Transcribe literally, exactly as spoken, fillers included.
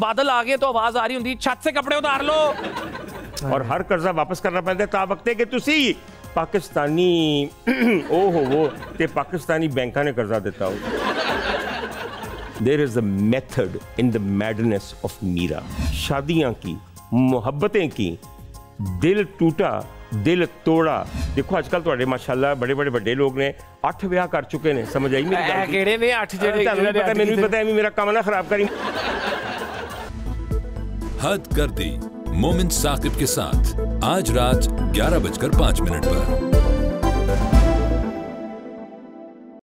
बादल आ गए तो आवाज आ रही होंगी छत से कपड़े उतार लो, और हर कर्जा वापस करना पैंदा ता वक्त कि तुसी पाकिस्तानी ओहो वो ते पाकिस्तानी बैंकों ने कर्जा देता हो। There is a method in the madness of Meera. शादियां की, मोहब्बतें की, दिल टूटा दिल तोड़ा। देखो आजकल तो माशाल्लाह बड़े बड़े बड़े लोग ने अठ ब्याह कर चुके हैं, समझ आई मेरी अठ पता मैंने भी पता है मेरा काम ना खराब करी। हद कर दी मोमिन साकिब के साथ आज रात ग्यारह बजकर पाँच मिनट पर।